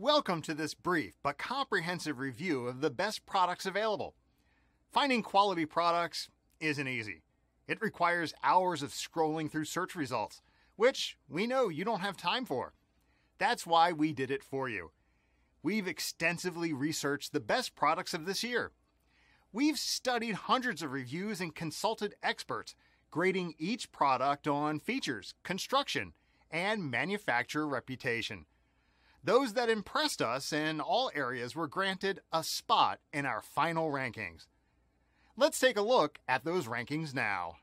Welcome to this brief but comprehensive review of the best products available. Finding quality products isn't easy. It requires hours of scrolling through search results, which we know you don't have time for. That's why we did it for you. We've extensively researched the best products of this year. We've studied hundreds of reviews and consulted experts, grading each product on features, construction, and manufacturer reputation. Those that impressed us in all areas were granted a spot in our final rankings. Let's take a look at those rankings now.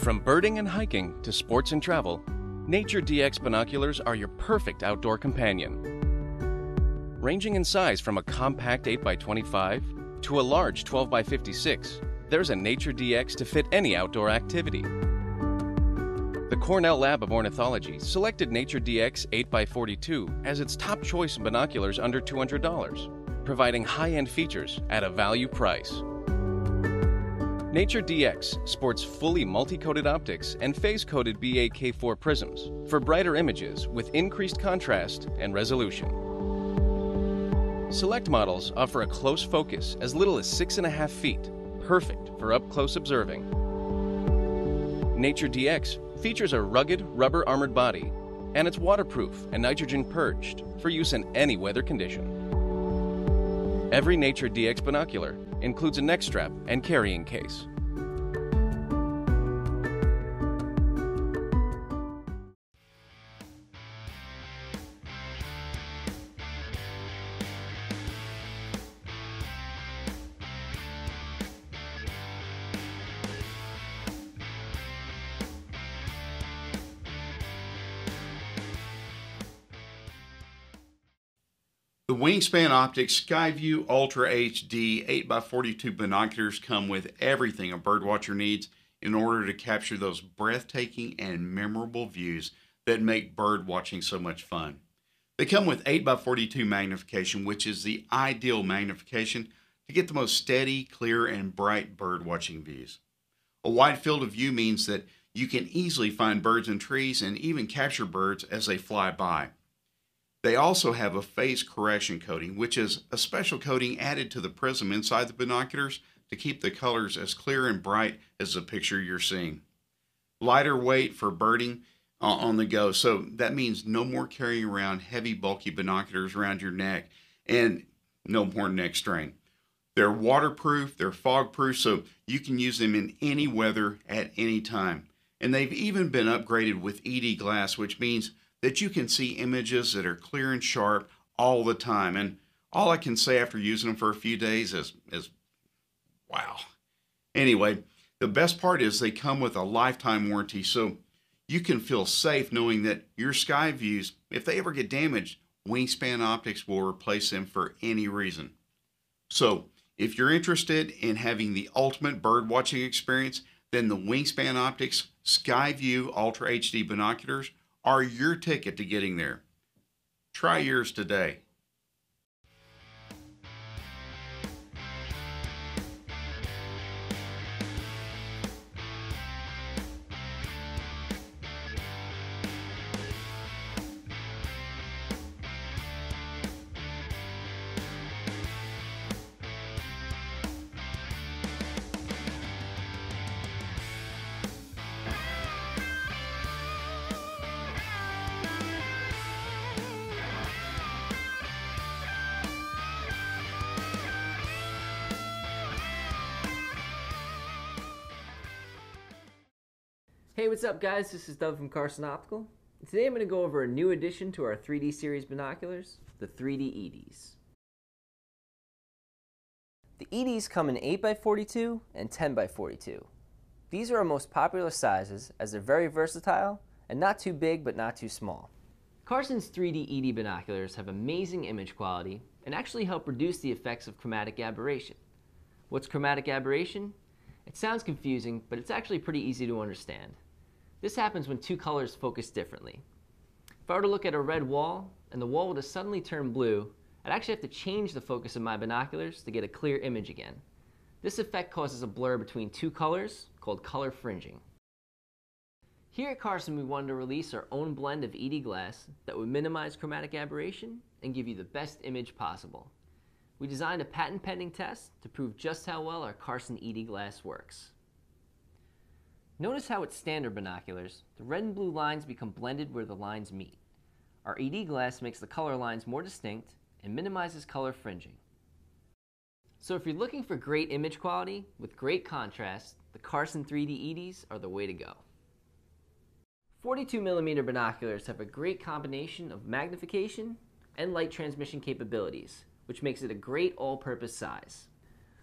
From birding and hiking to sports and travel, Nature DX binoculars are your perfect outdoor companion. Ranging in size from a compact 8x25 to a large 12x56, there's a Nature DX to fit any outdoor activity. The Cornell Lab of Ornithology selected Nature DX 8x42 as its top choice in binoculars under $200, providing high-end features at a value price. Nature DX sports fully multi-coated optics and phase-coated BAK4 prisms for brighter images with increased contrast and resolution. Select models offer a close focus as little as 6.5 feet, perfect for up-close observing. Nature DX features a rugged, rubber-armored body, and it's waterproof and nitrogen-purged for use in any weather condition. Every Nature DX binocular includes a neck strap and carrying case. The Wingspan Optics SkyView Ultra HD 8x42 binoculars come with everything a birdwatcher needs in order to capture those breathtaking and memorable views that make birdwatching so much fun. They come with 8x42 magnification, which is the ideal magnification to get the most steady, clear, and bright birdwatching views. A wide field of view means that you can easily find birds in trees and even capture birds as they fly by. They also have a phase correction coating, which is a special coating added to the prism inside the binoculars to keep the colors as clear and bright as the picture you're seeing. Lighter weight for birding on the go, so that means no more carrying around heavy, bulky binoculars around your neck and no more neck strain. They're waterproof, they're fogproof, so you can use them in any weather at any time. And they've even been upgraded with ED glass, which means that you can see images that are clear and sharp all the time. And all I can say after using them for a few days is wow. Anyway, the best part is they come with a lifetime warranty, so you can feel safe knowing that your sky views, if they ever get damaged, Wingspan Optics will replace them for any reason. So if you're interested in having the ultimate bird watching experience, then the Wingspan Optics SkyView Ultra HD binoculars are your ticket to getting there. Try yours today. Hey, what's up guys? This is Doug from Carson Optical. Today I'm going to go over a new addition to our 3D series binoculars, the 3D EDs. The EDs come in 8x42 and 10x42. These are our most popular sizes as they're very versatile and not too big but not too small. Carson's 3D ED binoculars have amazing image quality and actually help reduce the effects of chromatic aberration. What's chromatic aberration? It sounds confusing, but it's actually pretty easy to understand. This happens when two colors focus differently. If I were to look at a red wall and the wall were to suddenly turn blue, I'd actually have to change the focus of my binoculars to get a clear image again. This effect causes a blur between two colors called color fringing. Here at Carson, we wanted to release our own blend of ED glass that would minimize chromatic aberration and give you the best image possible. We designed a patent-pending test to prove just how well our Carson ED glass works. Notice how at standard binoculars, the red and blue lines become blended where the lines meet. Our ED glass makes the color lines more distinct and minimizes color fringing. So if you're looking for great image quality with great contrast, the Carson 3D EDs are the way to go. 42mm binoculars have a great combination of magnification and light transmission capabilities, which makes it a great all-purpose size.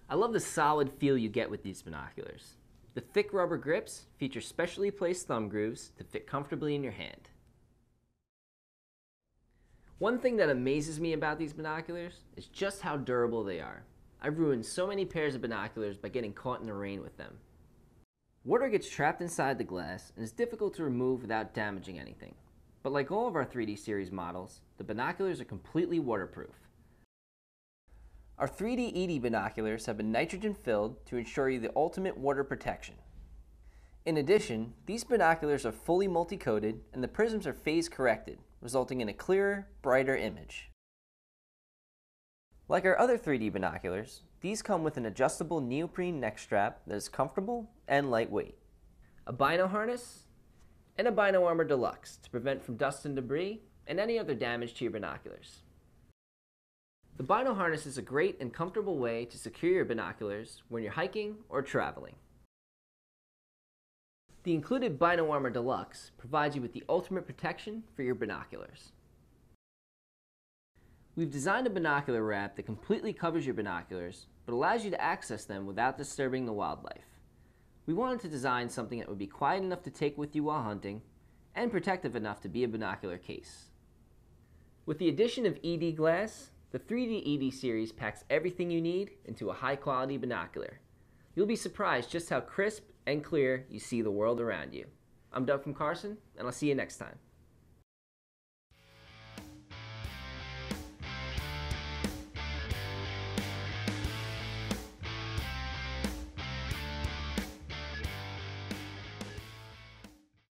I love the solid feel you get with these binoculars. The thick rubber grips feature specially placed thumb grooves to fit comfortably in your hand. One thing that amazes me about these binoculars is just how durable they are. I've ruined so many pairs of binoculars by getting caught in the rain with them. Water gets trapped inside the glass and is difficult to remove without damaging anything. But like all of our 3D series models, the binoculars are completely waterproof. Our 3D ED binoculars have been nitrogen-filled to ensure you the ultimate water protection. In addition, these binoculars are fully multi-coated and the prisms are phase-corrected, resulting in a clearer, brighter image. Like our other 3D binoculars, these come with an adjustable neoprene neck strap that is comfortable and lightweight, a bino harness, and a Bino Armor Deluxe to prevent from dust and debris and any other damage to your binoculars. The Bino harness is a great and comfortable way to secure your binoculars when you're hiking or traveling. The included Bino Armor Deluxe provides you with the ultimate protection for your binoculars. We've designed a binocular wrap that completely covers your binoculars, but allows you to access them without disturbing the wildlife. We wanted to design something that would be quiet enough to take with you while hunting, and protective enough to be a binocular case. With the addition of ED glass, the 3D ED series packs everything you need into a high-quality binocular. You'll be surprised just how crisp and clear you see the world around you. I'm Doug from Carson, and I'll see you next time.